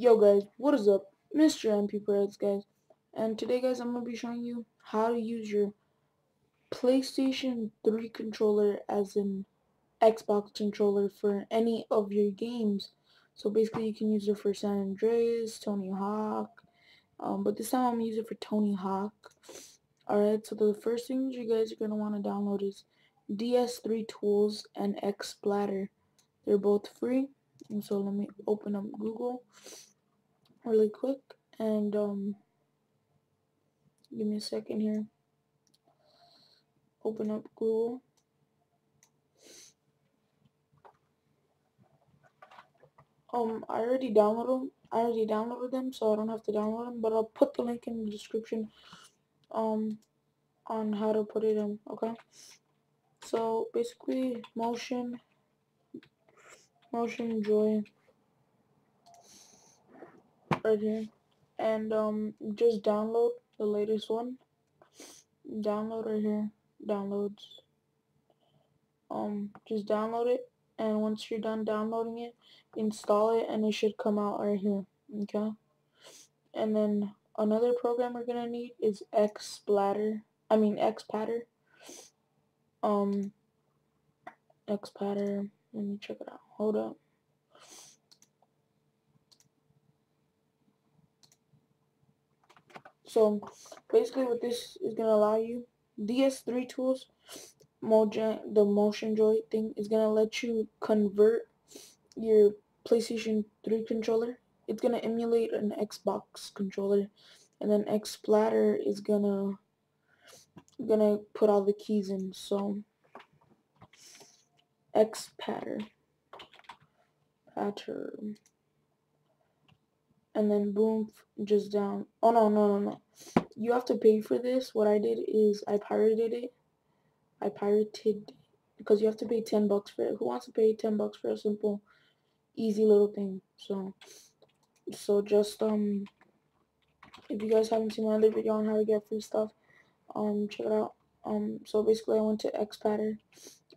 Yo guys, what is up? Mr. MP Perez, guys, and today guys I'm going to be showing you how to use your PlayStation 3 controller as an Xbox controller for any of your games. So basically you can use it for San Andreas, Tony Hawk, but this time I'm going to use it for Tony Hawk. Alright, so the first things you guys are going to want to download is DS3 Tools and X Splatter. They're both free, and so let me open up Google really quick, and give me a second here. Open up Google. I already downloaded them, so I don't have to download them, but I'll put the link in the description on how to put it in. Okay, so basically MotionJoy right here, and just download the latest one. Download right here, downloads. Just download it, and once you're done downloading it, install it, and it should come out right here. Okay, and then another program we're gonna need is Xpadder. Xpadder. Let me check it out. Hold up. So basically what this is going to allow you, DS3 Tools, the MotionJoy thing, is going to let you convert your PlayStation 3 controller. It's going to emulate an Xbox controller. And then Xplatter is going to put all the keys in. So Xpadder. And then boom, just down. Oh no. You have to pay for this. What I did is I pirated it, because you have to pay $10 for it. Who wants to pay $10 for a simple, easy little thing? So just if you guys haven't seen my other video on how to get free stuff, check it out. So basically I went to Xpadder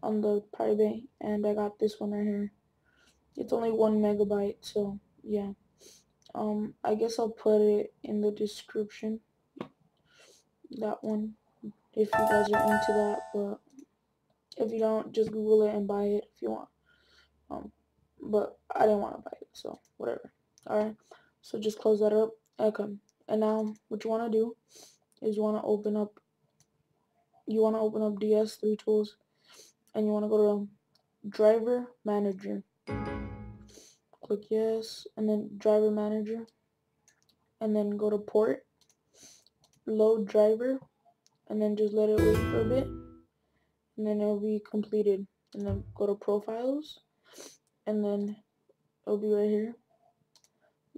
on the Pirate Bay, and I got this one right here. It's only 1 megabyte, so yeah. I guess I'll put it in the description, that one, if you guys are into that, but if you don't, just Google it and buy it if you want. But I didn't want to buy it, so whatever. Alright, so just close that up. Okay, and now what you want to do is you want to open up DS3 Tools, and you want to go to Driver Manager. Click yes, and then Driver Manager, and then go to Port, Load Driver, and then just let it wait for a bit, and then it'll be completed. And then go to Profiles, and then it'll be right here.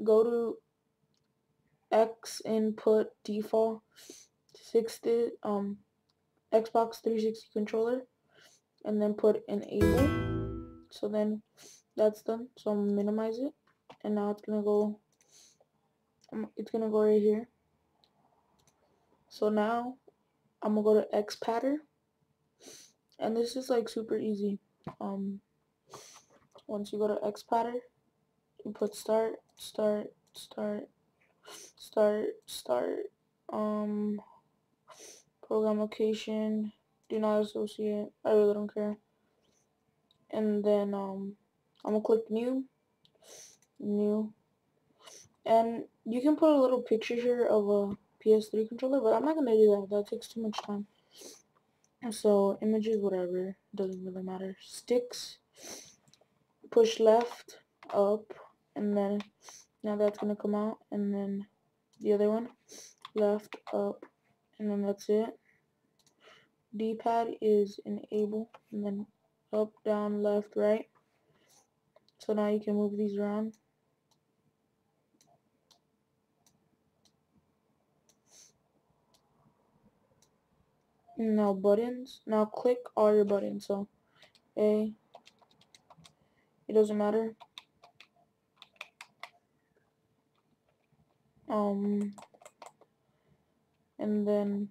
Go to xinput default 60 Xbox 360 controller, and then put enable. So then that's done. So I'm gonna minimize it, and now it's gonna go right here. So now I'm gonna go to Xpadder, and this is like super easy. Once you go to Xpadder, you put start, program location. Do not associate. I really don't care. And then I'm gonna click new, and you can put a little picture here of a PS3 controller, but I'm not gonna do that. That takes too much time. So images, whatever, doesn't really matter. Sticks. Push left, up, and then now that's gonna come out, and then the other one, left, up, and then that's it. D-pad is enable, and then up, down, left, right. So now you can move these around. Now buttons. Now click all your buttons. So A, it doesn't matter. And then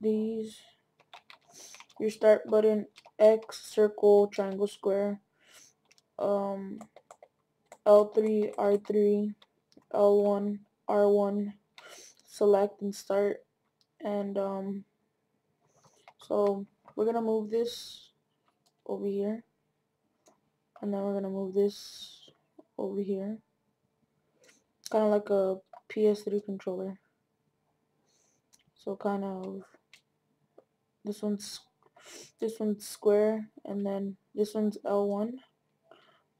these, your start button, X, circle, triangle, square, L3, R3, L1, R1, select and start. And so we're gonna move this over here, and then we're gonna move this over here, kind of like a PS3 controller. So kind of this one's square, and then this one's L1.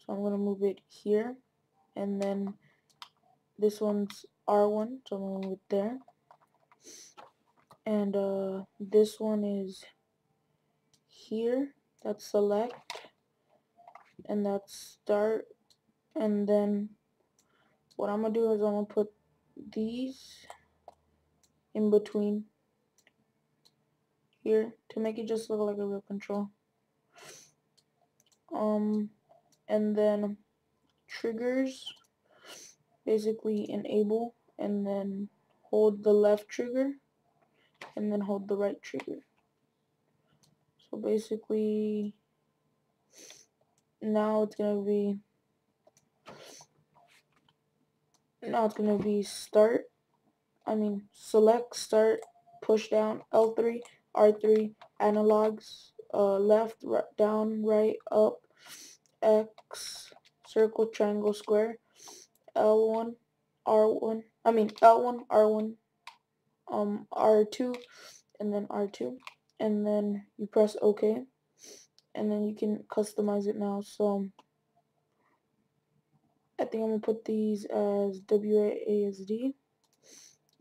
So I'm gonna move it here, and then this one's R1, so I'm gonna move it there. And this one is here, that's select, and that's start. And then what I'm gonna do is I'm gonna put these in between here to make it just look like a real control. And then triggers, basically enable, and then hold the left trigger, and then hold the right trigger. So basically, now it's gonna be start. I mean, select, start, push down, L3, R3, analogs, left, right, down, right, up, X, circle, triangle, square, L1, R1. I mean L1, R1. R2, and then R2, and then you press OK, and then you can customize it now. So I think I'm gonna put these as WASD.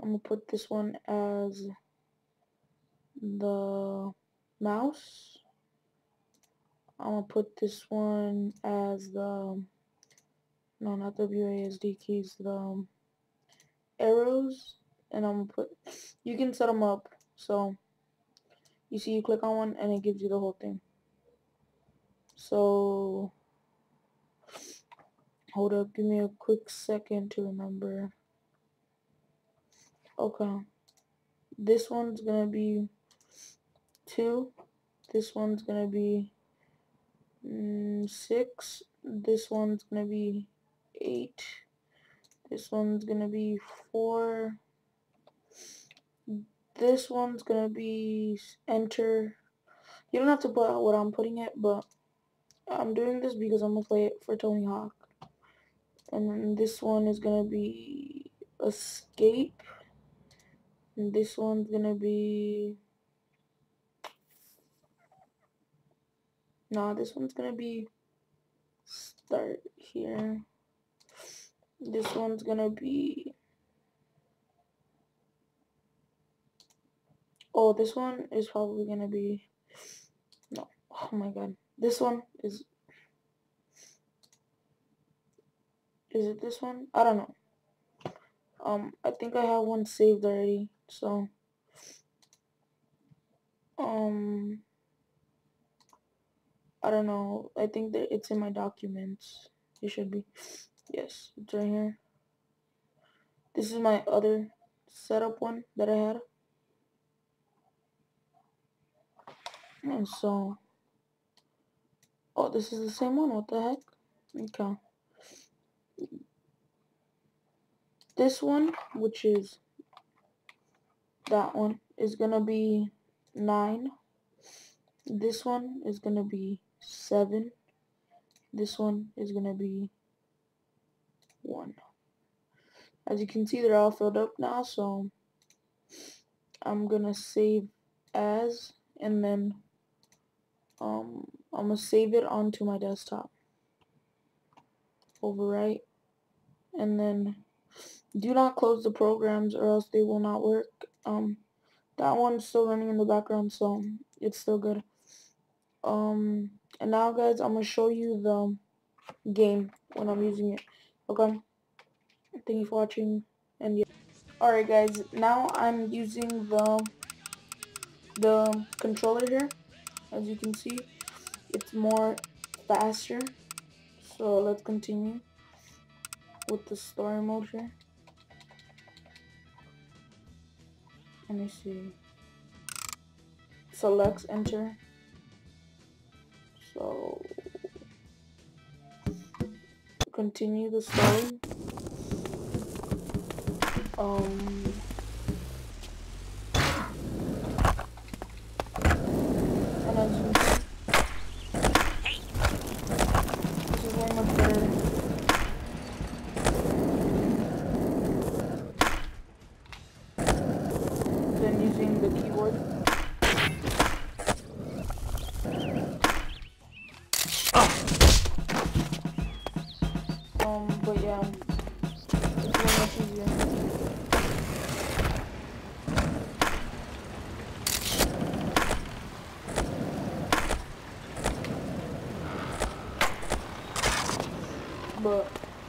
I'm gonna put this one as the mouse. I'm gonna put this one as the, no, not WASD keys, the arrows. And I'm gonna put, you can set them up, so you see, you click on one and it gives you the whole thing. So hold up, give me a quick second to remember. Okay, this one's gonna be 2, this one's gonna be 6, this one's gonna be 8, this one's gonna be 4. This one's gonna be enter. You don't have to put out what I'm putting it, but I'm doing this because I'm gonna play it for Tony Hawk. And then this one is gonna be escape. And this one's gonna be, nah, this one's gonna be start here. This one's gonna be, oh, this one is probably gonna be, no, oh my god, this one is it this one? I don't know. I think I have one saved already, so I don't know. I think that it's in my documents. It should be, yes, it's right here. This is my other setup one that I had. And so, oh, this is the same one, what the heck? Okay. This one, which is that one, is gonna be 9. This one is gonna be 7. This one is gonna be 1. As you can see, they're all filled up now, so I'm gonna save as, and then I'm gonna save it onto my desktop. Overwrite, and then do not close the programs or else they will not work. That one's still running in the background, so it's still good. And now, guys, I'm gonna show you the game when I'm using it. Okay. Thank you for watching. And yeah. Alright, guys. Now I'm using the controller here. As you can see, it's more faster, so let's continue with the story mode here. Let me see, select, enter. So continue the story. But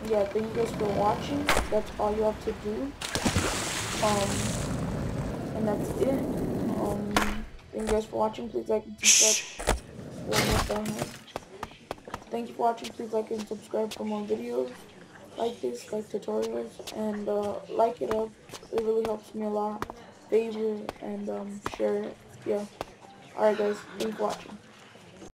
yeah, thank you guys for watching. That's all you have to do. And that's it. Thank you guys for watching. Please like and subscribe. Thank you for watching. Please like and subscribe for more videos like this, like tutorials, and like it up. It really helps me a lot. Favorite and share it. Yeah. Alright guys, thanks for watching.